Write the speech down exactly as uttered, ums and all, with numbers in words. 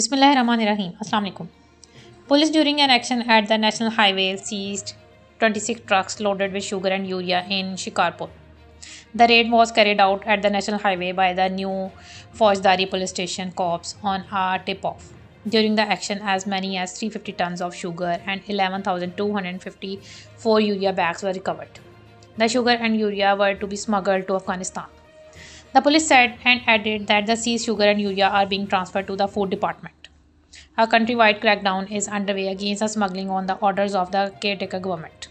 Bismillahirrahmanirrahim. Assalamualaikum. Police during an action at the national highway seized twenty-six trucks loaded with sugar and urea in Shikarpur. The raid was carried out at the national highway by the new Faujdari police station corps on a tip-off. During the action, as many as three hundred fifty tons of sugar and eleven thousand two hundred fifty-four urea bags were recovered. The sugar and urea were to be smuggled to Afghanistan. The police said and added that the seized sugar and urea are being transferred to the food department. A countrywide crackdown is underway against the smuggling on the orders of the caretaker government.